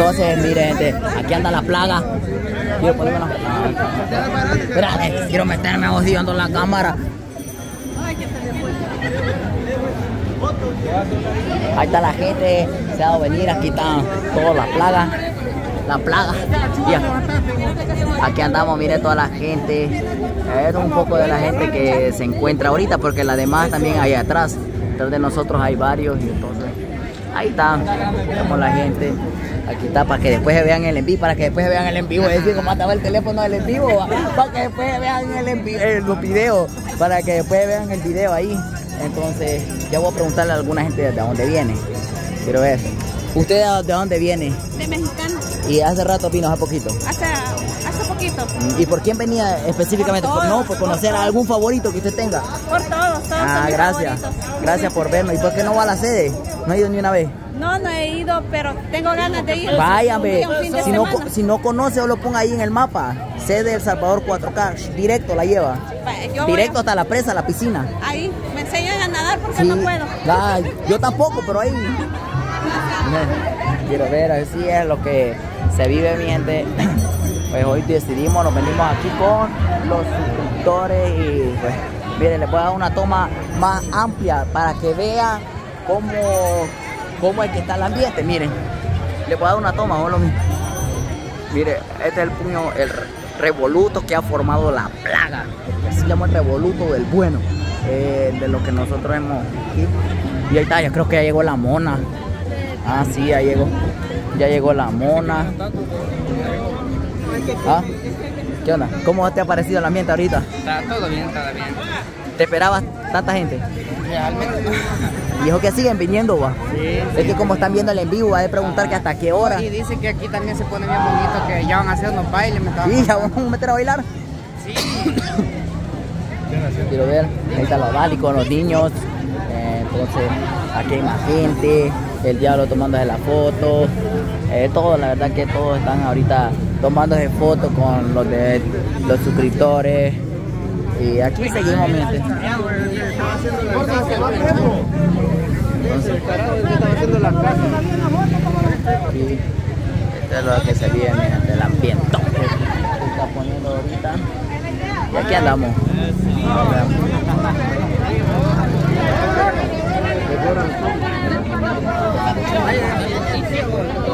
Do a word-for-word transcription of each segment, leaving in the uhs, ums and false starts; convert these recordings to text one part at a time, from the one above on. Entonces, mire, gente, aquí anda la plaga. Quiero ponerme la plaga. Espérate, quiero meterme ojeando la cámara. Ahí está la gente, se ha dado venir, aquí están todas las plagas, la plaga. Aquí andamos, mire toda la gente. Es un poco de la gente que se encuentra ahorita, porque la demás también hay atrás. Detrás de nosotros hay varios y entonces ahí está, estamos la gente. Aquí está para que después se vean el en vivo, para que después se vean el en vivo. Es decir, como estaba el teléfono del en vivo, para que después se vean el en vivo, los videos, para que después vean el video ahí. Entonces, ya voy a preguntarle a alguna gente de dónde viene. Quiero ver. ¿Usted de dónde viene? De Mexicana. ¿Y hace rato vino, hace poquito? Hace, hace poquito. ¿Y por quién venía específicamente? Por, por todos, no, por conocer por a algún favorito que usted tenga. Por todos, todos. Ah, son gracias. Favoritos. Gracias por vernos. ¿Y por qué no va a la sede? ¿No ha ido ni una vez? No, no he ido, pero tengo ganas de ir. Váyame. Si no, si no conoce, o lo ponga ahí en el mapa. Sede El Salvador cuatro K. Directo la lleva. Yo Directo a... hasta la presa, la piscina. Ahí. Me enseñan a nadar porque sí. No puedo. Ay, yo tampoco, pero ahí. Quiero ver, así es lo que se vive, mi gente. Pues hoy decidimos, nos venimos aquí con los suscriptores y pues, miren, les voy a dar una toma más amplia para que vean cómo... ¿Cómo es que está el ambiente? Miren, le voy a dar una toma, ¿no? Mire, este es el puño, el revoluto que ha formado la plaga. Así llamo el revoluto del bueno, eh, de lo que nosotros hemos. Y ahí está, yo creo que ya llegó la mona. Ah, sí, ya llegó. Ya llegó la mona. ¿Ah? ¿Qué onda? ¿Cómo te ha parecido el ambiente ahorita? Está todo bien, está bien. ¿Te esperabas tanta gente? Realmente no. Y dijo que siguen viniendo, va. Sí, es sí, que como están viendo el en vivo, va a preguntar ah, que hasta qué hora. Y dice que aquí también se pone bien bonito, que ya van a hacer unos bailes. Me sí, ya vamos a meter a bailar. Sí. Quiero ver, ahí está los bailes con los niños. Eh, entonces, aquí hay más gente, el diablo tomándose la foto. Eh, todo, la verdad que todos están ahorita tomándose fotos con los de los suscriptores. Y aquí seguimos, miren. Entonces, y esto es lo que se vive, miren, del ambiente. Se está poniendo ahorita. Y aquí andamos.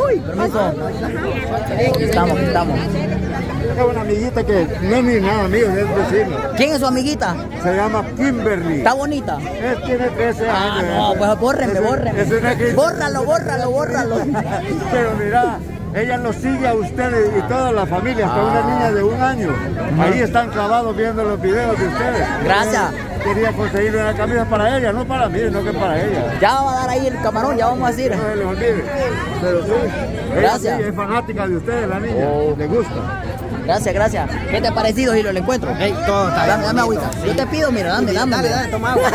Uy, permiso. Estamos, estamos. Es una amiguita que no es ni nada mío, es vecino. ¿Quién es su amiguita? Se llama Kimberly. ¿Está bonita? Es, tiene trece años. Ah, no, pues bórrenme, bórrenme. Es una... Bórralo, bórralo, bórralo. Pero mira, ella los sigue a ustedes y toda la familia, hasta ah. una niña de un año. Ahí están clavados viendo los videos de ustedes. Gracias. Quería conseguir una camisa para ella, no para mí, no que para ella. Ya va a dar ahí el camarón, ya vamos a decir. No se les olvide. Pero sí, gracias. Sí, es fanática de ustedes, la niña. Oh. Le gusta. Gracias, gracias. ¿Qué te ha parecido, Giro, el encuentro? Hey, todo está dame, bien. Dame agüita. Sí. Yo te pido, mira, dame, dame. Dale, dale, toma agua.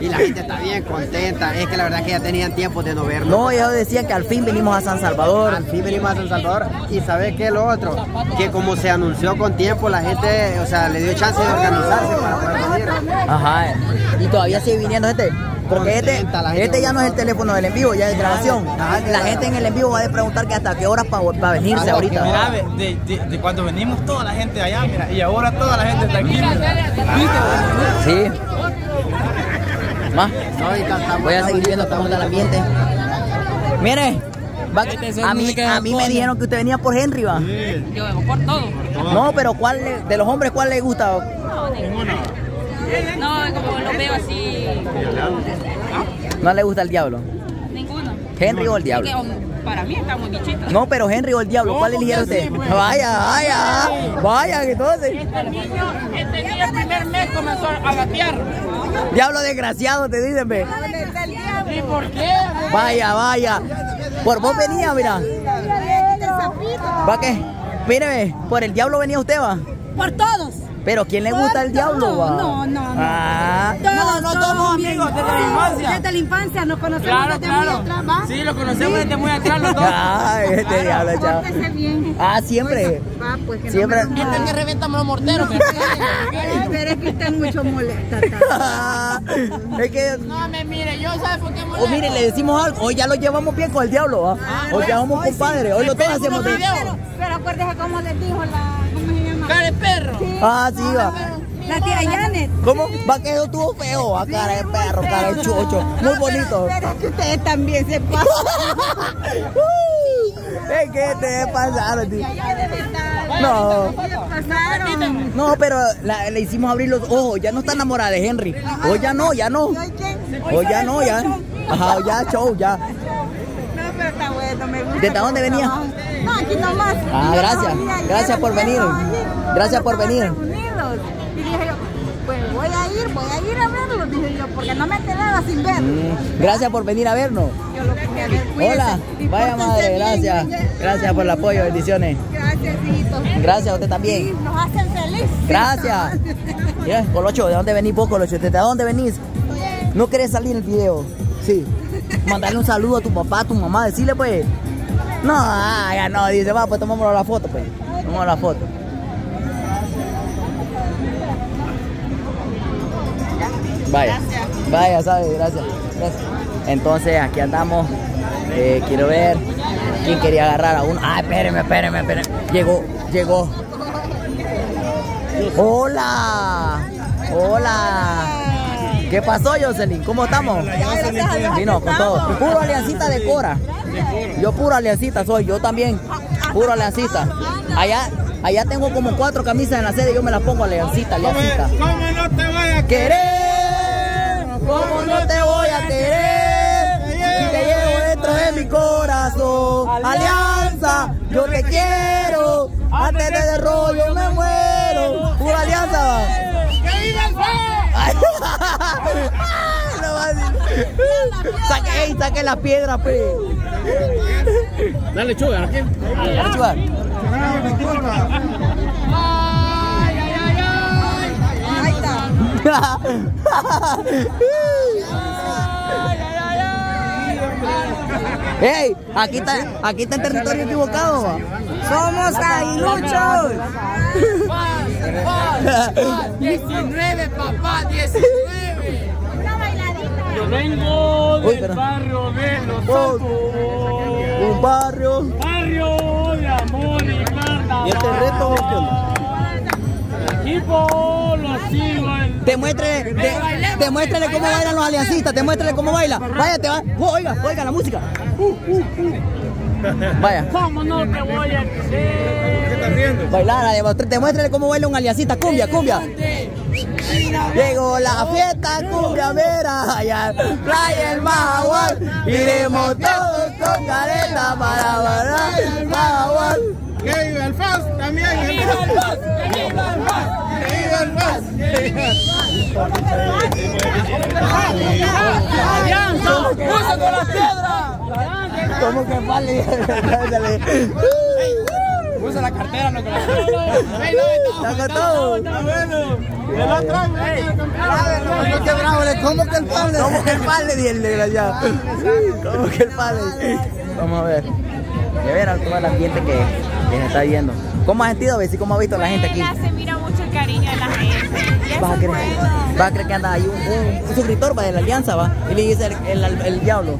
Y la gente está bien contenta. Es que la verdad que ya tenían tiempo de no vernos. No, ellos decían que al fin venimos a San Salvador. Al fin venimos a San Salvador. Y ¿sabes qué es lo otro? Que como se anunció con tiempo, la gente, o sea, le dio chance de organizarse para poder venir. Ajá. Y todavía sigue viniendo gente. Porque este, este ya no es el teléfono del en vivo, ya es grabación. La gente en el en vivo va a preguntar que hasta qué horas para pa venirse ahorita. Mira, de, de, de cuando venimos toda la gente allá, mira, y ahora toda la gente está aquí. Sí. Más. Voy a seguir viendo cómo está el ambiente. Mire, a mí, a mí me dijeron que usted venía por Henry, va. Yo vengo por todo. No, pero ¿cuál de los hombres cuál le gusta? No, ninguno. No, como lo veo así. ¿No le gusta el diablo? Ninguno. ¿Henry o el diablo? Es que, para mí está muy bichito. No, pero Henry o el diablo, ¿cuál eligieron usted? Pues. Vaya, vaya, vaya, entonces. Este niño, este niño el primer mes comenzó a gatear. Diablo desgraciado, te dicen, ve. ¿Y por qué? Vaya, vaya. Por vos venía, mira. ¿Va qué? Míreme, por el diablo venía usted, va. Por todos. Pero ¿quién le gusta el diablo? No, no, no. Ah. No, no somos amigos desde la infancia. Desde la infancia nos conocemos claro, desde claro. muy atrás, ¿va? Sí, lo conocemos sí. desde muy atrás los dos. Ah, este claro. diablo, chao. Ah, siempre. Va, pues que siempre. No este que reventamos los morteros. No, pero, pero es que usted es mucho molesta. Es que... No, me mire, yo sabes por qué molesta. O mire, le decimos algo. Hoy ya lo llevamos bien con el diablo, ¿va? Ah, hoy llevamos compadre. Sí. Hoy lo todos hacemos bien. Pero, pero acuérdese cómo les dijo la... Cara de perro. Sí, ah, sí, no, va. La tía Janeth. ¿Cómo? Sí. Va quedó tuvo feo. A cara de perro, cara de chocho. No, muy bonito. Pero, pero es que ustedes también se pasan. Es que te pasaron, tío. No. No, pero la, le hicimos abrir los ojos. Ya no está enamorada de Henry. Hoy ya no, ya no. Hoy ya no, ya. Ajá, ya, show, ya. No, pero está bueno, me gusta. ¿Desde dónde venía? No, aquí nomás. Ah, gracias. Gracias por venir. Gracias por venir. Y dije yo, pues voy a ir, voy a ir a verlo, dije yo, porque no me quedaba sin ver. Mm, gracias por venir a vernos. Yo lo quería ver, cuídense. Hola, vaya madre, gracias. Gracias por el apoyo, bendiciones. Gracias, hijito. Gracias a usted también. Sí, nos hacen feliz. Gracias. Yeah, Colocho, ¿de dónde venís vos, Colocho? ¿De dónde venís? ¿No querés salir en el video? Sí. Mandarle un saludo a tu papá, a tu mamá, decirle pues. No, ya no, dice, va, pues tomémonos la foto, pues. Tomémonos la foto. Vaya, gracias. Vaya, ¿sabes? Gracias. Gracias. Entonces, aquí andamos. Eh, quiero ver quién quería agarrar a uno. Ah, espérenme, espérenme, espérenme. Llegó, llegó. Hola. Hola. ¿Qué pasó, Jocelyn? ¿Cómo estamos? Vino con todo. Puro aliancita de Cora. Yo puro aliancita soy, yo también. Puro aliancita. Allá... Allá tengo como cuatro camisas en la sede y yo me las pongo a aliancita, aliancita. ¿Cómo no te voy a querer? ¿Cómo no te voy a querer? Si te llevo dentro de mi corazón. Alianza, yo te quiero. Antes de derrobo yo me muero. Pura alianza. ¡Que viva el fuego! Saque, saque la piedra, pe. Dale chuga, aquí. Dale chuga. Ay, ay, ay, ay. Ahí está. Ay, ay, ay, ay. Hey, aquí está, aquí está el territorio equivocado. Somos aguiluchos. diecinueve, papá, diecinueve. Una bailadita. Yo vengo del barrio de Los Santos. Un barrio, barrio de amor y carnaval. Y este reto, equipo, lo sigo. Demuéstrele, demuéstrele cómo bailan los aliancistas, demuéstrele cómo baila. Váyate, va. Oiga, oiga la música. Uh, uh, uh. Vaya. ¿Cómo no te voy a hacer? Bailar, demuéstrele cómo baila un aliancista. Cumbia, cumbia. Llegó la fiesta cumbiamera, allá en playa el Mahahual. Iremos todos con careta para bailar el Mahahual. Que viva el F A S, también el F A S. Que viva el F A S, que viva el F A S, que viva el F A S. Alianza, puso con las piedras. ¿Cómo que vale? Usa la cartera, no con la cartera. Está con todo. Está bueno. Me lo traigo. No quebrándole. ¿Cómo que el padre? ¿Cómo que el padre? ¿Cómo que el padre? Vamos a ver. De ver a todo el ambiente que, que se está viendo. ¿Cómo has sentido, Bessy? ¿Cómo ha visto la gente aquí? Se mira mucho el cariño de la gente. ¿Vas a creer? ¿Vas a creer que anda ahí un, un, un suscriptor va de la alianza, va? Y le dice el, el, el, el diablo.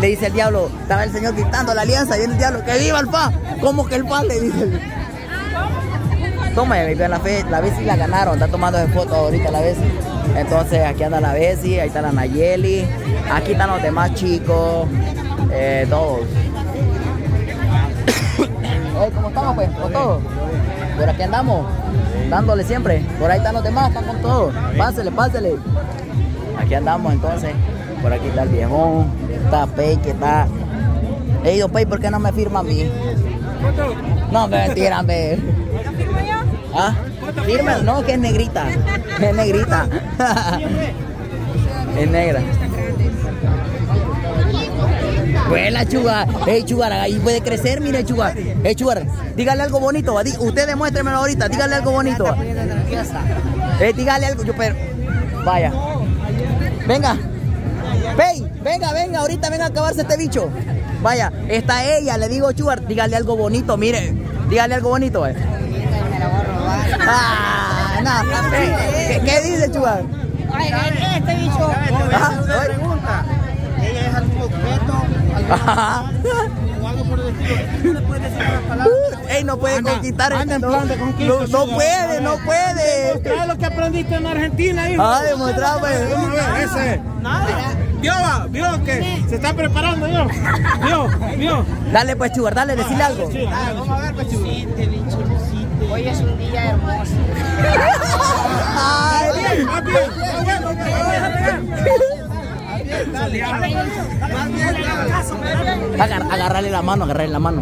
Le dice el diablo, estaba el señor gritando la alianza, viene el diablo, que viva el F A. ¿Cómo que el F A? Le dice el... Toma, la, fe, la Bessy la ganaron, está tomando de fotos ahorita la Bessy. Entonces aquí anda la Bessy, ahí está la Nayeli, aquí están los demás chicos, eh, todos. Oye, ¿cómo estamos pues? ¿Con todo? Por aquí andamos, dándole siempre. Por ahí están los demás, están con todo. Pásele, pásele. Aquí andamos entonces. Por aquí está el viejón, está Pey, que está... Ey, yo, Pey, ¿por qué no me firma a mí? No, me tiran, ve. ¿Lo firmo yo? ¿Ah? Firma, no, que es negrita. Es negrita. Es negra. Buena, Chugar. Ey, Chugar, ahí puede crecer, mire, Chugar. Ey, Chugar, dígale algo bonito. Usted demuéstremelo ahorita, dígale algo bonito. Ey, dígale algo, yo, pero... Vaya. Venga. Pey, venga, venga, ahorita venga a acabarse este bicho. Vaya, está ella, le digo, Chugar, dígale algo bonito, mire. Dígale algo bonito, eh. Ah, no. ¿Qué, qué dice, Chugar? Ay, este bicho. Ella es algo objeto, o algo por el estilo. No puede decir las palabras. Ey, no puede conquistar. Anda en plan de conquista. No puede, no puede. Demostrar lo que aprendiste en Argentina, hijo. Ah, demostrar, pues. Ese. Nada. Dios, Dios, que se está preparando, Dios. Dios, Dios. Dale, pues, Chugar, dale, decirle algo. Vamos a ver, pues, Chugar. Hoy es un día hermoso. Ay, papi. Dale, dale, dale. Agar, agarrarle la mano, agarrarle la mano.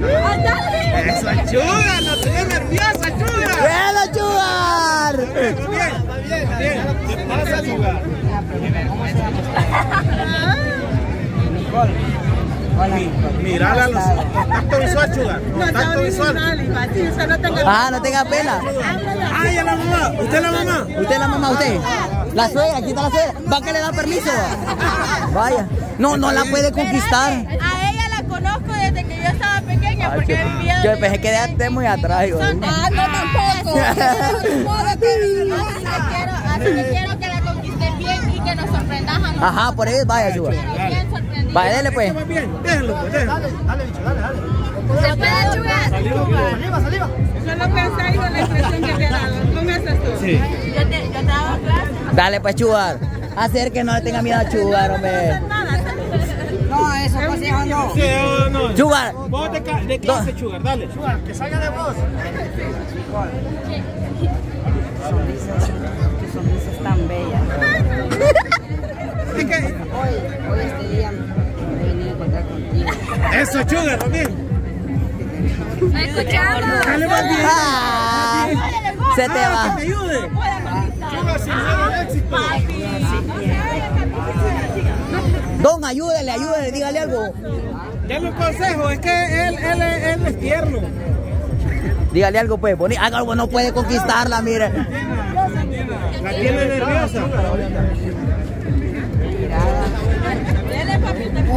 ¡Dale! ¡Eso, Chugar! ¡No te ves nerviosa, Chugar! ¡Vela, Chugar! ¡Está bien, está bien, está bien! ¿Qué pasa, Chugar? Mirala a los ojos. Contacto visual, Chugar. Contacto visual. Ah, no tenga pena. ¡Ay, a la mamá! ¿Usted es la mamá? ¿Usted es la mamá? ¿Usted? La suegra, aquí está la suegra. ¿Va que le da permiso? Vaya. No, no la puede conquistar. A ella la conozco desde que yo estaba pequeña. Porque vivía. Yo pensé que quedaste muy atrás. Ah, no, tampoco. Así que quiero que la conquistes bien y que nos sorprendas a nosotros. Ajá, por ahí, vaya, Chugar. Vaya, dele, pues. Déjenlo, pues, déjenlo. Dale, bicho, dale, dale. Se puede, Chugar. Saliva, saliva. Solo pensáis con la expresión que te dan. ¿Cómo haces tú? Sí. Yo te hago clase. Dale, pues, Chugar. Hacer que no le tenga miedo a Chugar, hombre. No, eso consejo no. Sí, no, no. Chugar. Vos de, de clase, Chugar, dale. Chugar, que salga de vos. Tus sonrisas tan bellas. ¿Qué? Hoy, hoy este día me he venido a encontrar contigo. Eso, Chugar, también. Escuchando. Dale, más bien. Ah, se te va. Que te ayude. Don, ayúdele, ayúdele, dígale algo. Dale un consejo, es que él, él, él es tierno. Dígale algo, pues, bonito. Algo no puede conquistarla, mire. La tiene nerviosa.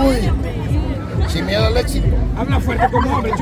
Uy, sin miedo al éxito. Habla fuerte como hombre, Chugar.